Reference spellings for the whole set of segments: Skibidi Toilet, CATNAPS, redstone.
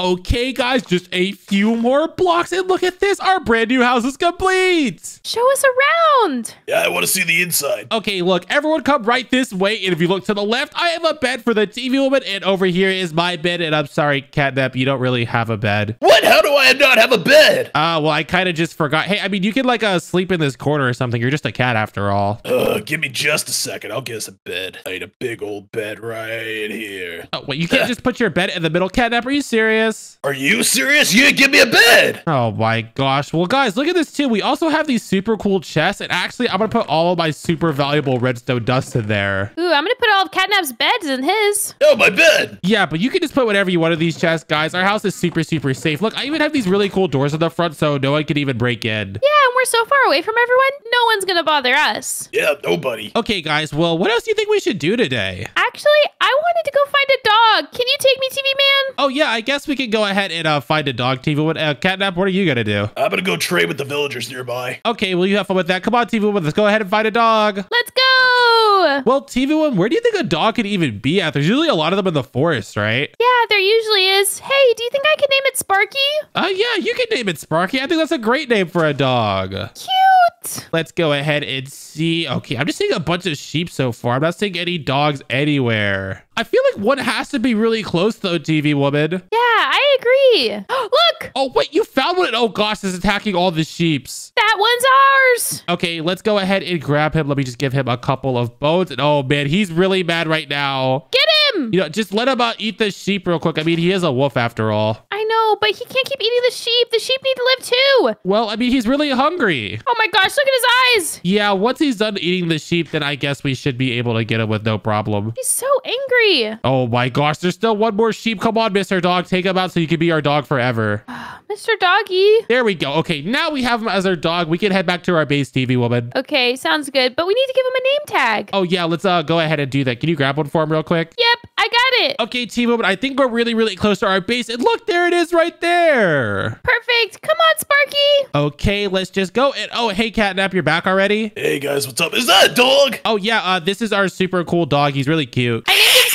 Okay, guys, just a few more blocks, and look at this. Our brand new house is complete. Show us around. Yeah, I want to see the inside. Okay, look, everyone come right this way, and if you look to the left, I have a bed for the TV woman, and over here is my bed, and I'm sorry, Catnap, you don't really have a bed. What? How do I not have a bed? Well, I kind of just forgot. Hey, I mean, you could, like, sleep in this corner or something. You're just a cat after all. Give me just a second. I'll get us a bed. I need a big old bed right here. Oh, wait, you can't just put your bed in the middle, Catnap? Are you serious? Are you serious? You didn't give me a bed. Oh my gosh. Well, guys, look at this too. We also have these super cool chests, and actually, I'm gonna put all of my super valuable redstone dust in there. Ooh, I'm gonna put all of Catnap's beds in his. Oh, my bed. Yeah, but you can just put whatever you want in these chests, guys. Our house is super, super safe. Look, I even have these really cool doors in the front, so no one can even break in. Yeah, and we're so far away from everyone, no one's gonna bother us. Yeah, nobody. Okay, guys. Well, what else do you think we should do today? Actually, I wanted to go find a dog. Can you take me, TV man? Oh yeah, I guess we can go ahead and find a dog, TV woman. Catnap, what are you gonna do? I'm gonna go trade with the villagers nearby. Okay, well, you have fun with that. Come on, TV woman, let's go ahead and find a dog. Let's go. Well, TV woman, where do you think a dog could even be at? There's usually a lot of them in the forest, right? Yeah, there usually is. Hey, do you think I can name it Sparky? Yeah, you can name it Sparky. I think that's a great name for a dog. Cute. Let's go ahead and see. Okay, I'm just seeing a bunch of sheep so far. I'm not seeing any dogs anywhere. I feel like one has to be really close, though, TV woman. Yeah, I agree. Look! Oh, wait, you found one. Oh, gosh, it's attacking all the sheeps. That one's ours. Okay, let's go ahead and grab him. Let me just give him a couple of bones. And oh, man, he's really mad right now. Get him! You know, just let him eat the sheep real quick. I mean, he is a wolf after all. I know, but he can't keep eating the sheep. The sheep need to live, too. Well, I mean, he's really hungry. Oh, my gosh, look at his eyes. Yeah, once he's done eating the sheep, then I guess we should be able to get him with no problem. He's so angry. Oh my gosh, there's still one more sheep. Come on, Mr. Dog, take him out so you can be our dog forever. Mr. Doggy. There we go. Okay, now we have him as our dog. We can head back to our base, TV woman. Okay, sounds good, but we need to give him a name tag. Oh yeah, let's go ahead and do that. Can you grab one for him real quick? Yep, I got it. Okay, TV woman, I think we're really, really close to our base. And look, there it is right there. Perfect. Come on, Sparky. Okay, let's just go. And oh, hey, Catnap, you're back already? Hey guys, what's up? Is that a dog? Oh yeah, this is our super cool dog. He's really cute. I named him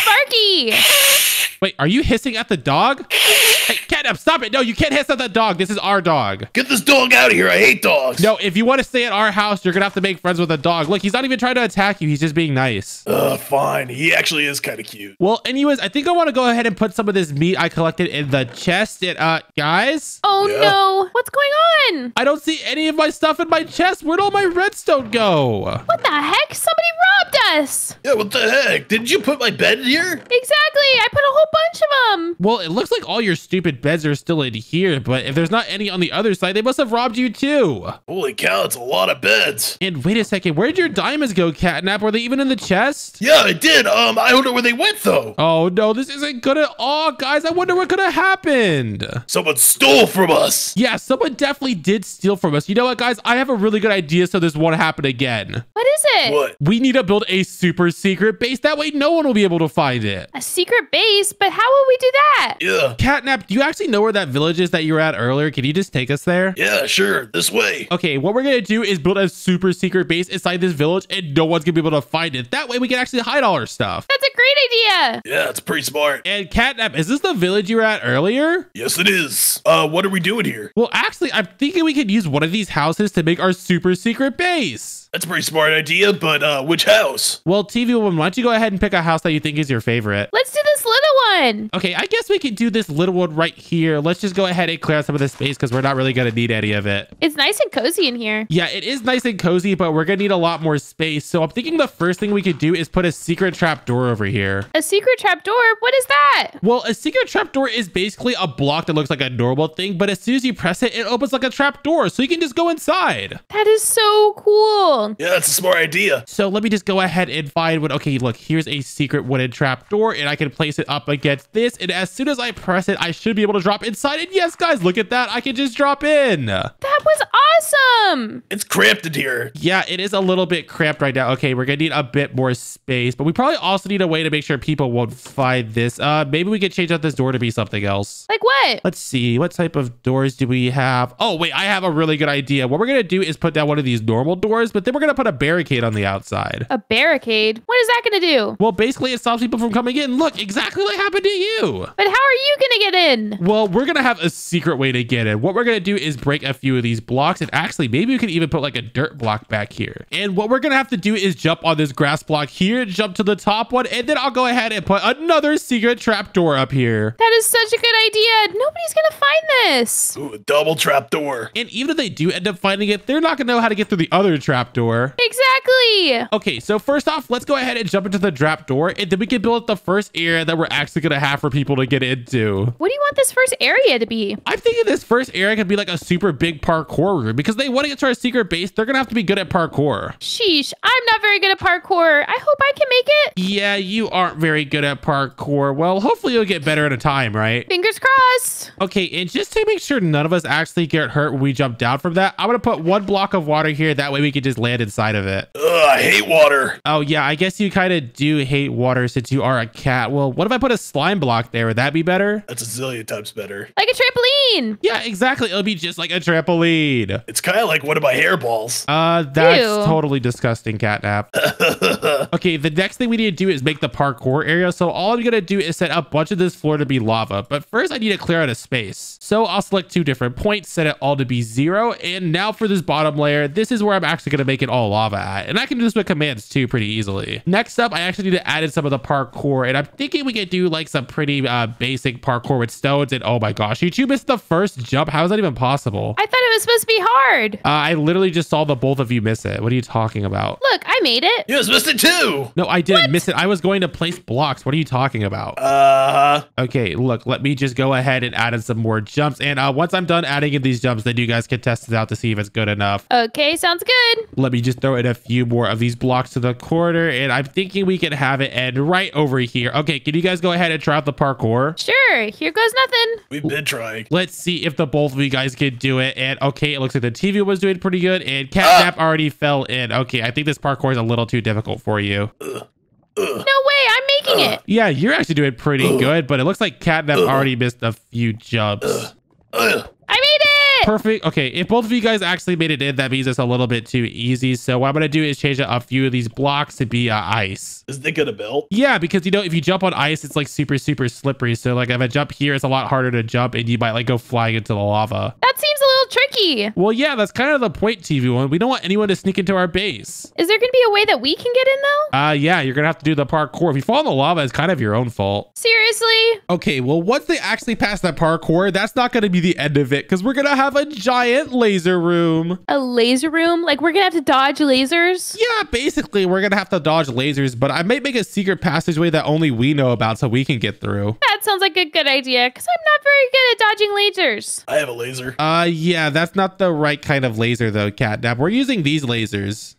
Sparky. Wait, are you hissing at the dog? Hey, Catnap, stop it. No, you can't hiss at the dog. This is our dog. Get this dog out of here. I hate dogs. No, if you want to stay at our house, you're going to have to make friends with a dog. Look, he's not even trying to attack you. He's just being nice. Fine. He actually is kind of cute. Well, anyways, I think I want to go ahead and put some of this meat I collected in the chest. And, guys? Oh, yeah. No. What's going on? I don't see any of my stuff in my chest. Where'd all my redstone go? What the heck? Somebody robbed us. Yeah, what the heck? Didn't you put my bed in here? Exactly. I put a whole bunch of them. Well, it looks like all your stupid beds are still in here, but if there's not any on the other side, they must have robbed you too. Holy cow, it's a lot of beds. And wait a second, where did your diamonds go, Catnap? Were they even in the chest? Yeah, I did. I don't know where they went though. Oh no, this isn't good at all, guys. I wonder what could have happened. Someone stole from us. Yeah, someone definitely did steal from us. You know what, guys? I have a really good idea so this won't happen again. What is it? What? We need to build a super secret base. That way no one will be able to find it. A secret base? But how will we do that? Yeah. Catnap, do you actually know where that village is that you were at earlier? Can you just take us there? Yeah, sure. This way. Okay, what we're going to do is build a super secret base inside this village and no one's going to be able to find it. That way we can actually hide all our stuff. That's a great idea. Yeah, it's pretty smart. And Catnap, is this the village you were at earlier? Yes, it is. What are we doing here? Well, actually, I'm thinking we could use one of these houses to make our super secret base. That's a pretty smart idea, but which house? Well, TV woman, why don't you go ahead and pick a house that you think is your favorite? Let's do this little one. Okay, I guess we could do this little one right here. Let's just go ahead and clear out some of this space because we're not really going to need any of it. It's nice and cozy in here. Yeah, it is nice and cozy, but we're going to need a lot more space. So I'm thinking the first thing we could do is put a secret trap door over here. A secret trap door? What is that? Well, a secret trap door is basically a block that looks like a normal thing, but as soon as you press it, it opens like a trap door. So you can just go inside. That is so cool. Yeah, that's a smart idea. So let me just go ahead and find one. Okay, look, here's a secret wooden trap door, and I can place it up against this. And as soon as I press it, I should be able to drop inside. And yes, guys, look at that. I can just drop in. That was awesome. It's cramped in here. Yeah, it is a little bit cramped right now. Okay, we're going to need a bit more space, but we probably also need a way to make sure people won't find this. Maybe we could change out this door to be something else. Like what? Let's see. What type of doors do we have? Oh, wait, I have a really good idea. What we're going to do is put down one of these normal doors, but then we're going to put a barricade on the outside. A barricade? What is that going to do? Well, basically, it stops people from coming in. Look, exactly what happened to you. But how are you going to get in? Well, we're going to have a secret way to get in. What we're going to do is break a few of these blocks. And actually, maybe we could even put like a dirt block back here. And what we're going to have to do is jump on this grass block here, jump to the top one. And then I'll go ahead and put another secret trap door up here. That is such a good idea. Nobody's going to find this. Ooh, a double trap door. And even if they do end up finding it, they're not going to know how to get through the other trap door. Exactly. Okay, so first off, let's go ahead and jump into the trap door. And then we can build up the first area that we're actually going to have for people to get into. What do you want this first area to be? I'm thinking this first area could be like a super big parkour room, because they want to get to our secret base. They're going to have to be good at parkour. Sheesh, I'm not very good at parkour. I hope I can make it. Yeah, you aren't very good at parkour. Well, hopefully you'll get better at a time, right? Fingers crossed. Okay, and just to make sure none of us actually get hurt when we jump down from that, I'm going to put one block of water here. That way we can just land inside of it. Ugh, I hate water. Oh yeah, I guess you kind of do hate water since you are a cat. Well, what if I put a slime block there? Would that be better? That's a zillion times better. Like a trampoline. Yeah, exactly. It'll be just like a trampoline. It's kind of like one of my hairballs. That's ew. Totally disgusting, Catnap. Okay, the next thing we need to do is make the parkour area. So all I'm going to do is set a bunch of this floor to be lava. But first, I need to clear out a space. So I'll select two different points, set it all to be 0. And now for this bottom layer, this is where I'm actually going to make it all lava at. And I can do this with commands too pretty easily. Next up, I actually need to add in some of the parkour. And I'm thinking we could do like some pretty basic parkour with stones. And oh my gosh, you two missed the first jump. How is that even possible? I thought it was supposed to be hard. I literally just saw the both of you miss it. What are you talking about? Look, I made it. You missed it too. No, I didn't miss it. I was going to place blocks. What are you talking about? Okay, look, let me just go ahead and add in some more jumps. And once I'm done adding in these jumps, then you guys can test it out to see if it's good enough. Okay, sounds good. Let me just throw in a few more of these blocks to the corner. And I'm thinking we can have it end right over here. Okay, can you guys go ahead and try out the parkour? Sure, here goes nothing. We've been trying. Let's see if the both of you guys can do it. And okay, it looks like the TV was doing pretty good. And Catnap already fell in. Okay, I think this parkour is a little too difficult for you. No way, I'm making it. Yeah, you're actually doing pretty good, but it looks like Catnap already missed a few jumps. I made it. Perfect. Okay, if both of you guys actually made it in, that means it's a little bit too easy. So what I'm going to do is change a few of these blocks to be ice. Is it going to melt? Yeah, because, you know, if you jump on ice, it's like super, super slippery. So like if I jump here, it's a lot harder to jump and you might like go flying into the lava. That seems a little tricky. Well, yeah, that's kind of the point, TV One. We don't want anyone to sneak into our base. Is there going to be a way that we can get in though? Yeah, you're going to have to do the parkour. If you fall in the lava, it's kind of your own fault. Seriously? Okay, well, once they actually pass that parkour, that's not going to be the end of it because we're going to have a giant laser room. A laser room? Like we're gonna have to dodge lasers? Yeah, basically we're gonna have to dodge lasers, but I might make a secret passageway that only we know about so we can get through. That sounds like a good idea because I'm not very good at dodging lasers. I have a laser. Yeah, that's not the right kind of laser though, Catnap. We're using these lasers.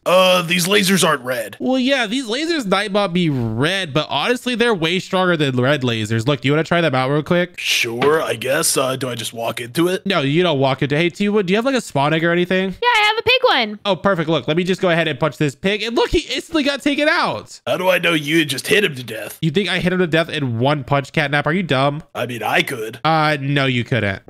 These lasers aren't red. Well, yeah, these lasers might not be red, but honestly, they're way stronger than red lasers. Look, do you want to try them out real quick? Sure, I guess. Do I just walk into it? No, you don't walk into. Hey, T-Wood, do you have like a spawn egg or anything? Yeah, I have a pig one. Oh, perfect. Look, let me just go ahead and punch this pig. And look, he instantly got taken out. How do I know you just hit him to death? You think I hit him to death in one punch, Catnap? Are you dumb? I mean, I could. No, you couldn't.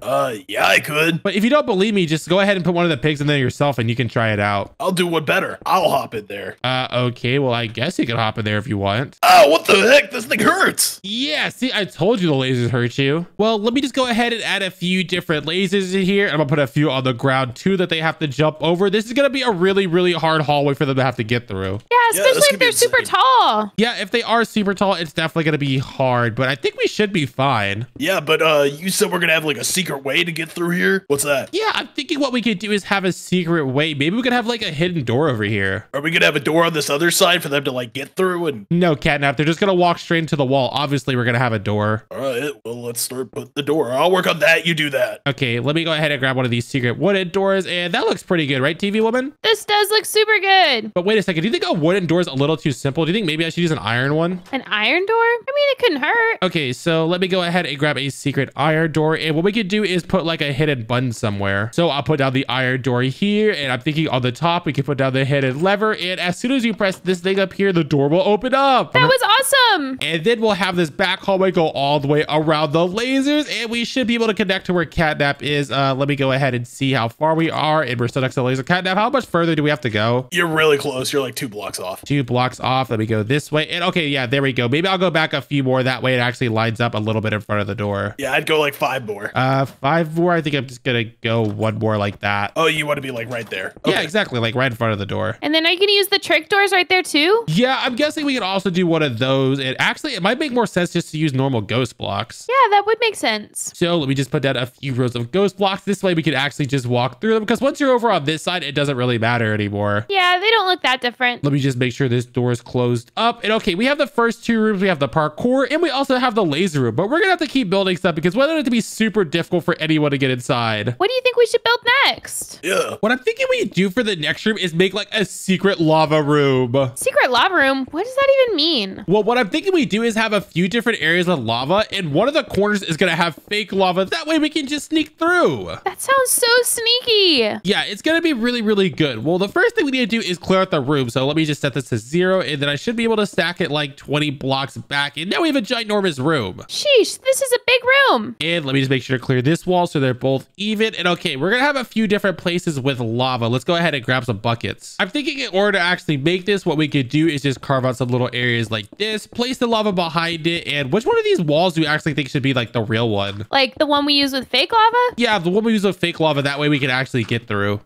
Yeah, I could. But if you don't believe me, just go ahead and put one of the pigs in there yourself and you can try it out. I'll do one better. I'll hop in there. Okay. Well, I guess you can hop in there if you want. Oh, what the heck? This thing hurts. Yeah, see, I told you the lasers hurt you. Well, let me just go ahead and add a few different lasers in here. I'm gonna put a few on the ground too that they have to jump over. This is gonna be a really, really hard hallway for them to have to get through. Yeah, especially if they're super tall. Yeah, if they are super tall, it's definitely gonna be hard, but I think we should be fine. Yeah, but you said we're gonna have like a secret way to get through here. What's that? Yeah, I'm thinking what we could do is have a secret way. Maybe we could have like a hidden door over here. Are we gonna have a door on this other side for them to like get through? And no, Catnap, they're just gonna walk straight into the wall. Obviously, we're gonna have a door. All right, well, let's start putting the door. I'll work on that. You do that. Okay, let me go ahead and grab one of these secret wooden doors, and that looks pretty good, right, TV Woman? This does look super good. But wait a second, do you think a wooden door is a little too simple? Do you think maybe I should use an iron one? An iron door? I mean, it couldn't hurt. Okay, so let me go ahead and grab a secret iron door, and what we could do is put like a hidden button somewhere. So I'll put down the iron door here, and I'm thinking on the top we can put down the hidden lever, and as soon as you press this thing up here, the door will open up. That was awesome. awesome. And then we'll have this back hallway go all the way around the lasers, and we should be able to connect to where CATNAP is. Let me go ahead and see how far we are, and we're still next to the laser. CATNAP, how much further do we have to go? You're really close. You're like 2 blocks off. 2 blocks off. Let me go this way. And okay, yeah, there we go. Maybe I'll go back a few more. That way it actually lines up a little bit in front of the door. Yeah, I'd go like 5 more. 5 more. I think I'm just gonna go 1 more like that. Oh, you want to be like right there? Okay. Yeah, exactly, like right in front of the door. And then are you gonna use the trick doors right there too? Yeah, I'm guessing we could also do one of those. And actually, it might make more sense just to use normal ghost blocks. Yeah, that would make sense. So let me just put down a few rows of ghost blocks. This way we could actually just walk through them, because once you're over on this side, it doesn't really matter anymore. Yeah, they don't look that different. Let me just make sure this door is closed up. And okay, we have the first 2 rooms. We have the parkour, and we also have the laser room, but we're gonna have to keep building stuff because we don't want it to be super difficult for anyone to get inside. What do you think we should build next? Yeah. What I'm thinking we do for the next room is make like a secret lava room. Secret lava room? What does that even mean? Well, what I'm thinking we do is have a few different areas of lava, and one of the corners is gonna have fake lava. That way we can just sneak through. That sounds so sneaky. Yeah, it's gonna be really, really good. Well, the first thing we need to do is clear out the room. So let me just set this to 0, and then I should be able to stack it like 20 blocks back. And now we have a ginormous room. Sheesh, this is a big room. And let me just make sure to clear this wall so they're both even. And okay, we're gonna have a few different places with lava. Let's go ahead and grab some buckets. I'm thinking in order to actually make this, what we could do is just carve out some little areas like this, place the lava behind it. And which one of these walls do you actually think should be like the real one? Like the one we use with fake lava? Yeah, the one we use with fake lava. That way we can actually get through.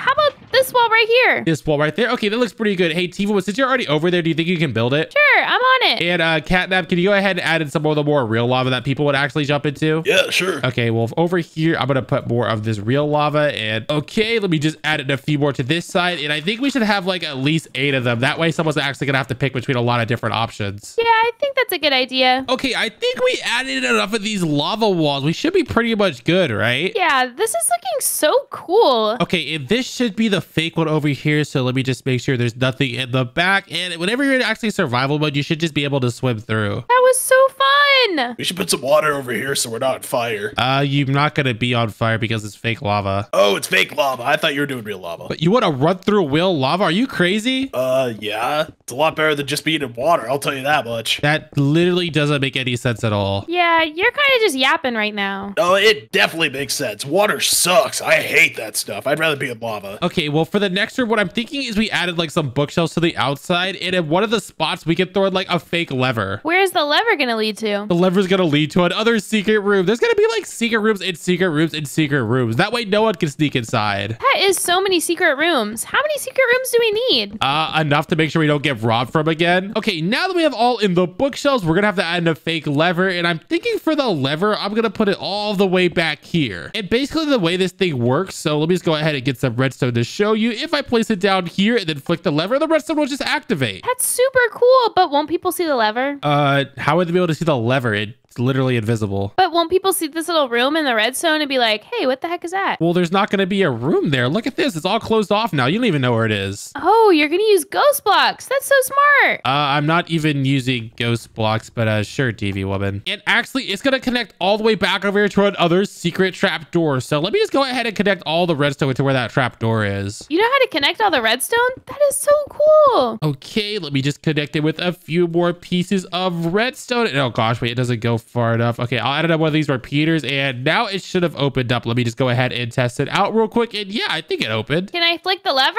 How about this wall right here? This wall right there? Okay, that looks pretty good. Hey, Tifa, since you're already over there, do you think you can build it? Sure, I'm on it. And CATNAP, can you go ahead and add in some of the more real lava that people would actually jump into? Yeah, sure. Okay, well, over here, I'm gonna put more of this real lava. And okay, let me just add in a few more to this side. And I think we should have like at least 8 of them. That way someone's actually gonna have to pick between a lot of different options. Yeah, I think that's a good idea. Okay, I think we added enough of these lava walls. We should be pretty much good, right? Yeah, this is looking so cool. Okay, and this should be the fake one over here. So let me just make sure there's nothing in the back. And whenever you're in actually survival mode, you should just be able to swim through. That was so fun. We should put some water over here so we're not on fire. You're not gonna be on fire because it's fake lava. Oh, it's fake lava. I thought you were doing real lava. But you want to run through real lava? Are you crazy? Yeah. It's a lot better than just being in water, I'll tell you that much. That literally doesn't make any sense at all. Yeah, you're kind of just yapping right now. Oh, it definitely makes sense. Water sucks. I hate that stuff. I'd rather be in lava. Okay, well, for the next room, what I'm thinking is we added like some bookshelves to the outside, and in one of the spots, we could throw in like a fake lever. Where is the lever gonna lead to? The lever's gonna lead to another secret room. There's gonna be like secret rooms and secret rooms and secret rooms. That way no one can sneak inside. That is so many secret rooms. How many secret rooms do we need? Enough to make sure we don't get robbed from again. Okay, now that we have all in the bookshelves, we're gonna have to add in a fake lever, and I'm thinking for the lever, I'm gonna put it all the way back here. And basically the way this thing works, so let me just go ahead and get some redstone to show you. If I place it down here and then flick the lever, the redstone will just activate. That's super cool, but won't people see the lever? How would they be able to see the lever? It's literally invisible. But won't people see this little room in the redstone and be like, hey, what the heck is that? Well, there's not going to be a room there. Look at this. It's all closed off now. You don't even know where it is. Oh, you're going to use ghost blocks. That's so smart. I'm not even using ghost blocks, but sure, TV woman. And actually, it's going to connect all the way back over here to another secret trap door. So let me just go ahead and connect all the redstone to where that trap door is. You know how to connect all the redstone? That is so cool. Okay, let me just connect it with a few more pieces of redstone. And, oh gosh, wait, it doesn't go far enough. Okay, I'll add up one of these repeaters, and now it should have opened up. Let me just go ahead and test it out real quick. And yeah, I think it opened. Can I flick the lever?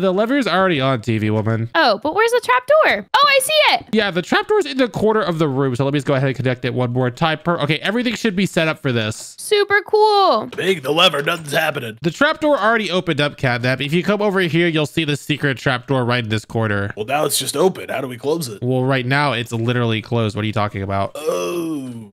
The lever is already on, TV woman. Oh, but where's the trap door? Oh, I see it. Yeah, the trap door is in the corner of the room. So let me just go ahead and connect it one more time. Okay, everything should be set up for this. Super cool. Big the lever, nothing's happening. The trap door already opened up, CATNAP. If you come over here, you'll see the secret trap door right in this corner. Well, now it's just open. How do we close it? Well, right now it's literally closed. What are you talking about? Oh.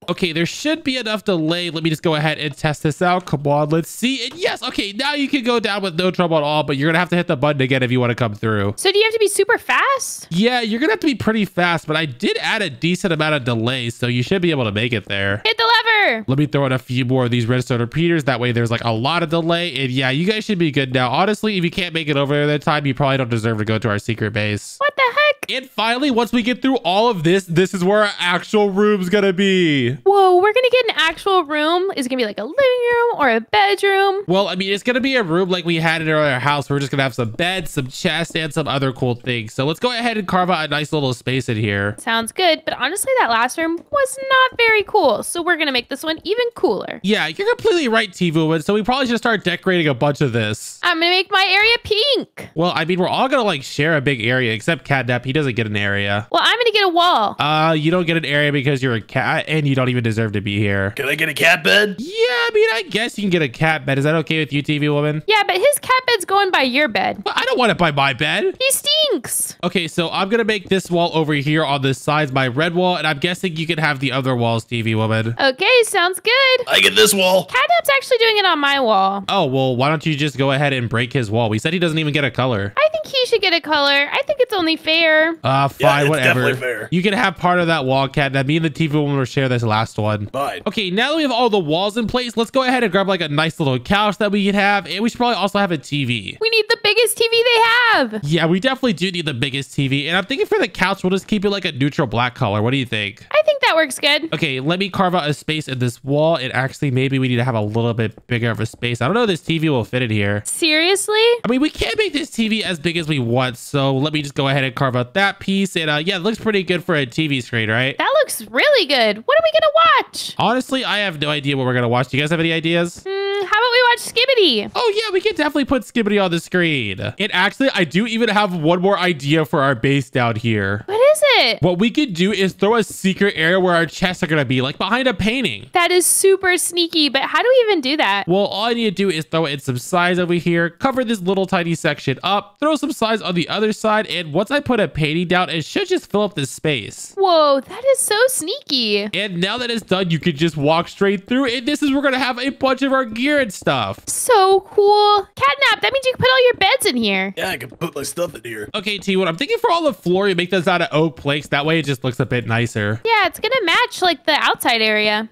Okay, there should be enough delay. Let me just go ahead and test this out. Come on, let's see. And yes, okay, now you can go down with no trouble at all, but you're gonna have to hit the button again if you want to come through. So do you have to be super fast? Yeah, you're gonna have to be pretty fast, but I did add a decent amount of delay, so you should be able to make it there. Hit the lever. Let me throw in a few more of these redstone repeaters. That way there's like a lot of delay. And yeah, you guys should be good now. Honestly, if you can't make it over there that time, you probably don't deserve to go to our secret base. What the heck? And finally, once we get through all of this, this is where our actual room's gonna be. Whoa, we're gonna get an actual room. Is it gonna be like a living room or a bedroom? Well, I mean, it's gonna be a room like we had in our house. We're just gonna have some beds, some chests, and some other cool things. So let's go ahead and carve out a nice little space in here. Sounds good, but honestly, that last room was not very cool. So we're gonna make this one even cooler. Yeah, you're completely right, Teevu. So we probably should start decorating a bunch of this. I'm gonna make my area pink. Well, I mean, we're all gonna like share a big area, except CATNAPS. He doesn't get an area. Well, I'm gonna get a wall. You don't get an area because you're a cat and you don't even deserve to be here. Can I get a cat bed? Yeah, I mean, I guess you can get a cat bed. Is that okay with you, TV woman? Yeah, but his cat bed's going by your bed. Well, I don't want it by my bed. He stinks. Okay, so I'm gonna make this wall over here on this side my red wall, and I'm guessing you can have the other walls, TV woman. Okay, sounds good. I get this wall. CATNAPS actually doing it on my wall. Oh, well, why don't you just go ahead and break his wall? We said he doesn't even get a color. I think he should get a color. I think it's only fair. Fine, yeah, whatever. Fair. You can have part of that wall, CATNAPS. Me and the TV woman will share this last one. Fine. Okay, now that we have all the walls in place, let's go ahead and grab like a nice little couch that we can have, and we should probably also have a TV. We need the biggest TV they have. Yeah, we definitely do need the biggest TV, and I'm thinking for the couch, we'll just keep it like a neutral black color. What do you think? I think that works good. Okay, let me carve out a space in this wall, and actually maybe we need to have a little bit bigger of a space. I don't know if this TV will fit in here. Seriously? I mean, we can't make this TV as big as we want, so let me just go ahead and carve out that piece, and yeah, it looks pretty good for a TV screen, right? That looks really good. What are we gonna watch? Honestly, I have no idea what we're gonna watch. Do you guys have any ideas? How about we watch Skibidi? Oh yeah, we can definitely put Skibidi on the screen. And actually, I do even have one more idea for our base down here. What is it? What we could do is throw a secret area where our chests are gonna be, like behind a painting. That is super sneaky, but how do we even do that? Well, all I need to do is throw in some size over here, cover this little tiny section up, throw some size on the other side, and once I put a painting down, it should just fill up this space. Whoa, that is so sneaky. And now that it's done, you could just walk straight through, and this is where we're gonna have a bunch of our gear and stuff. So cool. CATNAPS, that means you can put all your beds in here. Yeah, I can put my stuff in here. Okay, T1, I'm thinking for all the floor, you make this out of oak planks. That way it just looks a bit nicer. Yeah, it's gonna match like the outside area.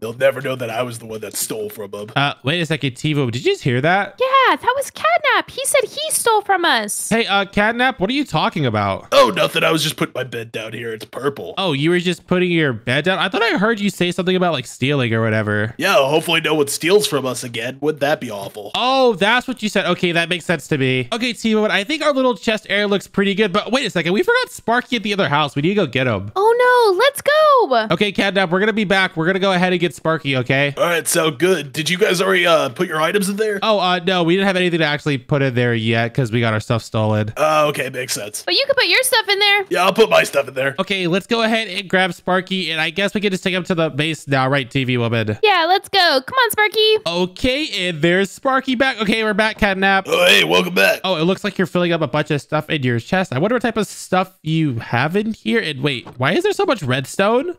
They'll never know that I was the one that stole from them. Wait a second, T1, did you just hear that? Yeah, that was CATNAPS. He said he stole from us. Hey, CATNAPS, what are you talking about? Oh, nothing. I was just putting my bed down here. It's purple. Oh, you were just putting your bed down? I thought I heard you say something about like stealing or whatever. Yeah, hopefully no one steals from us again. Wouldn't that be awful? Oh, that's what you said. Okay, that makes sense to me. Okay, T1, I think our little chest area looks pretty good, but wait a second. We forgot Sparky at the other house. We need to go get him. Oh no, let's go. Okay, CATNAPS, we're gonna be back. We're gonna go ahead and get Sparky, okay? All right, so good. Did you guys already put your items in there? Oh, no, we didn't have anything to actually put in there yet because we got our stuff stolen. Oh, okay, makes sense. But you can put your stuff in there. Yeah, I'll put my stuff in there. Okay, let's go ahead and grab Sparky, and I guess we can just take him to the base now, right, TV woman? Yeah, let's go. Come on, Sparky. Okay, and there's Sparky back. Okay, we're back, CATNAPS. Oh, hey, welcome back. Oh, it looks like you're filling up a bunch of stuff in your chest. I wonder what type of stuff you have in here. And wait, why is there so much redstone? And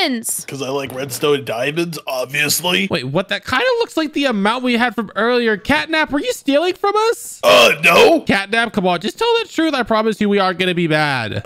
diamonds. Because I like redstone diamonds, obviously. Wait, what? That kind of looks like the amount we had from earlier. CATNAPS, were you stealing from us? No. CATNAPS, come on. Just tell the truth. I promise you we aren't going to be mad.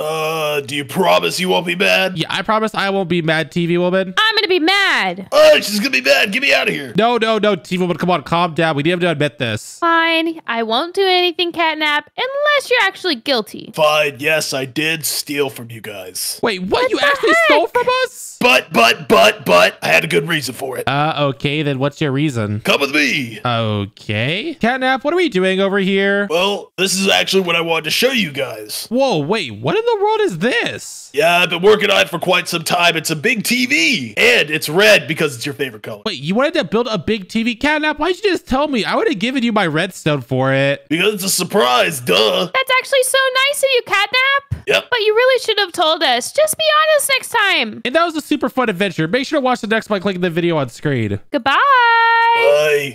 Do you promise you won't be mad? Yeah, I promise I won't be mad, TV woman. I'm going to be mad. All right, she's going to be mad. Get me out of here. No, TV woman, come on. Calm down. We need to admit this. Fine. I won't do anything, CATNAPS, unless you're actually guilty. Fine. Yes, I did steal from you guys. Wait, what? You actually stole from us? But, I had a good reason for it. Okay, then what's your reason? Come with me. Okay. CATNAPS, what are we doing over here? Well, this is actually what I wanted to show you guys. Whoa, wait, what in the world is this? Yeah, I've been working on it for quite some time. It's a big TV, and it's red because it's your favorite color. Wait, you wanted to build a big TV? CATNAPS, why'd you just tell me? I would have given you my redstone for it. Because it's a surprise, duh. That's actually so nice of you, CATNAPS. Yep. But you really should have told us. Just be honest next time. And that was a super fun adventure. Make sure to watch the next by clicking the video on screen. Goodbye. Bye.